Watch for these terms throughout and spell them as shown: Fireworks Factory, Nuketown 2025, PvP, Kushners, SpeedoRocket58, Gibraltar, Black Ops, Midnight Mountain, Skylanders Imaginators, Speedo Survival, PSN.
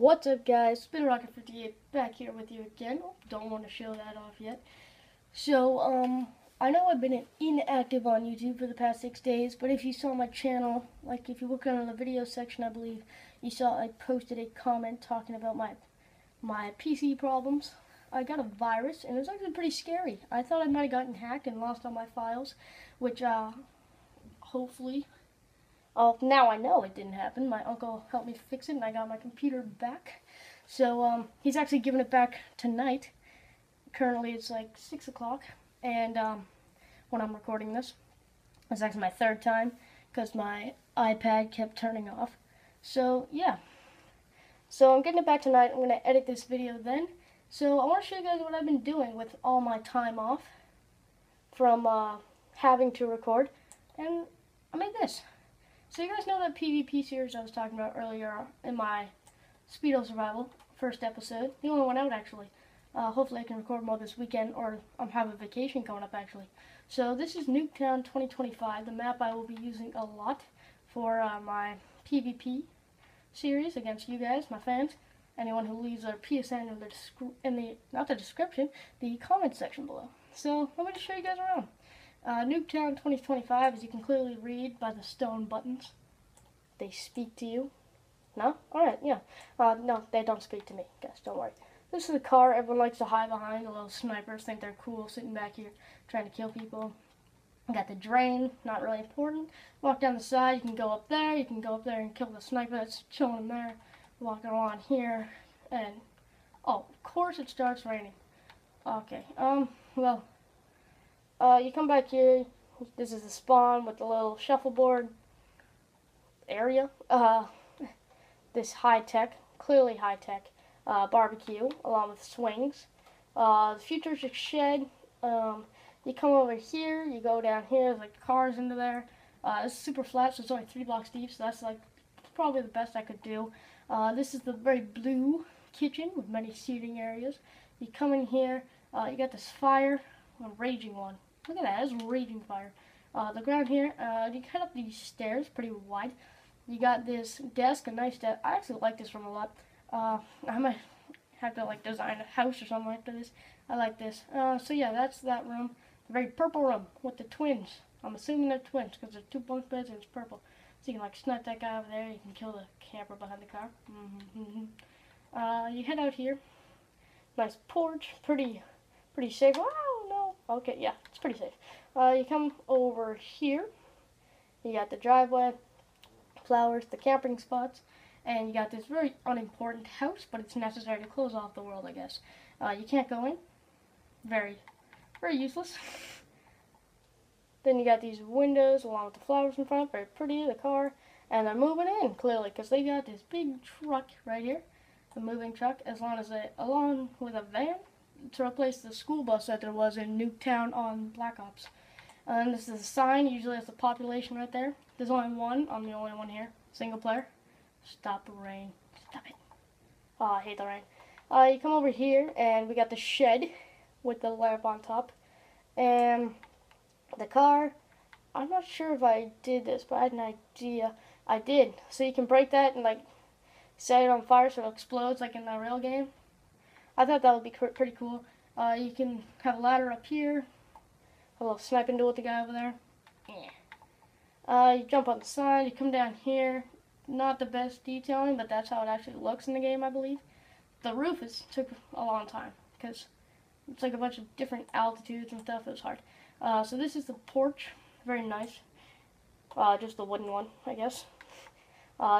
What's up, guys? SpeedoRocket58 back here with you again. Don't want to show that off yet. So, I know I've been inactive on YouTube for the past 6 days, but if you saw my channel, like if you look under the video section, I believe, you saw I posted a comment talking about my PC problems. I got a virus, and it was actually pretty scary. I thought I might have gotten hacked and lost all my files, which, hopefully... now I know it didn't happen. My uncle helped me fix it, and I got my computer back. So, he's actually giving it back tonight. Currently, it's like 6 o'clock, and, when I'm recording this, it's actually my third time, because my iPad kept turning off. So, yeah. So, I'm getting it back tonight. I'm going to edit this video then. So, I want to show you guys what I've been doing with all my time off from, having to record, and I made this. So you guys know that PvP series I was talking about earlier in my Speedo Survival first episode, the only one out actually. Hopefully I can record more this weekend, or I'm having a vacation coming up actually. So this is Nuketown 2025, the map I will be using a lot for my PvP series against you guys, my fans, anyone who leaves their PSN in the comment section below. So I'm going to show you guys around. Nuketown 2025, as you can clearly read by the stone buttons, they speak to you. No? Alright, yeah. No, they don't speak to me, guys, don't worry. This is a car everyone likes to hide behind. The little snipers think they're cool sitting back here trying to kill people. I got the drain, not really important. Walk down the side, you can go up there and kill the sniper that's chilling in there. Walking along here, and oh, of course it starts raining. Okay, well... you come back here, this is the spawn with the little shuffleboard area, this high-tech, clearly high-tech, barbecue, along with swings, the futuristic shed, you come over here, you go down here, there's like cars into there, it's super flat, so it's only 3 blocks deep, so that's like probably the best I could do. This is the very blue kitchen with many seating areas. You come in here, you got this fire, a raging one. Look at that, that's raging fire. The ground here, you cut up these stairs, pretty wide. You got this desk, a nice desk. I actually like this room a lot. I might have to like design a house or something after this. I like this. So yeah, that's that room. The very purple room with the twins. I'm assuming they're twins because there's 2 bunk beds and it's purple. So you can like snipe that guy over there. You can kill the camper behind the car. You head out here. Nice porch, pretty safe. Okay, yeah, it's pretty safe. You come over here, you got the driveway, flowers, the camping spots, and you got this very unimportant house, but it's necessary to close off the world, I guess. You can't go in. Very, very useless. Then you got these windows along with the flowers in front, very pretty, the car, and they're moving in, clearly, because they got this big truck right here, the moving truck, along with a van, to replace the school bus that there was in Nuketown on Black Ops. And this is a sign, usually it's the population right there. There's only one, I'm the only one here. Single player. Stop the rain. Stop it. Oh, I hate the rain. You come over here, and we got the shed with the lamp on top. And the car. I'm not sure if I did this, but I had an idea. I did. So you can break that and, like, set it on fire so it explodes like in the real game. I thought that would be pretty cool. You can have a ladder up here. A little sniping duel with the guy over there. Yeah. You jump on the side. You come down here. Not the best detailing, but that's how it actually looks in the game, I believe. The roof took a long time because it's like a bunch of different altitudes and stuff. It was hard. So this is the porch. Very nice. Just the wooden one, I guess.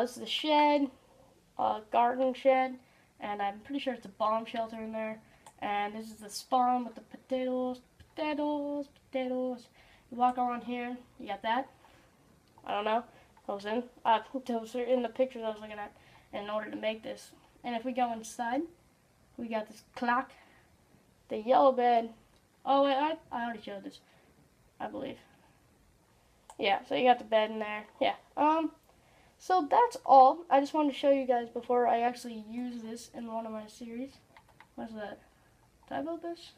This is the shed. Garden shed. And I'm pretty sure it's a bomb shelter in there. And this is the spawn with the potatoes, potatoes, potatoes. You walk around here, you got that. I don't know. Those are in the pictures I was looking at in order to make this. And if we go inside, we got this clock, the yellow bed. Oh, wait, I already showed this, I believe. Yeah, so you got the bed in there. Yeah. So that's all. I just wanted to show you guys before I actually use this in one of my series. What's that? Did I build this?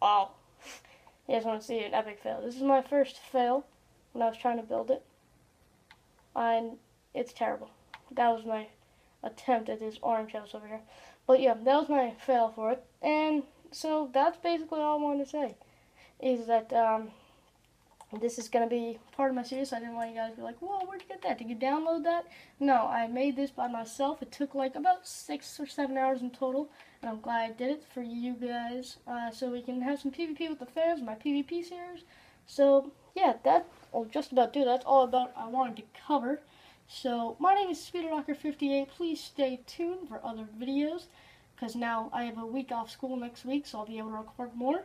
Oh. You guys want to see an epic fail. This is my first fail when I was trying to build it. And it's terrible. That was my attempt at this orange house over here. But yeah, that was my fail for it. And so that's basically all I wanted to say, is that this is going to be part of my series. I didn't want you guys to be like, whoa, where'd you get that? Did you download that? No, I made this by myself. It took like about 6 or 7 hours in total, and I'm glad I did it for you guys, so we can have some PvP with the fans, my PvP series. So yeah, that will just about do. That's all about I wanted to cover. So my name is SpeedoRocker58. Please stay tuned for other videos, because now I have a week off school next week, so I'll be able to record more.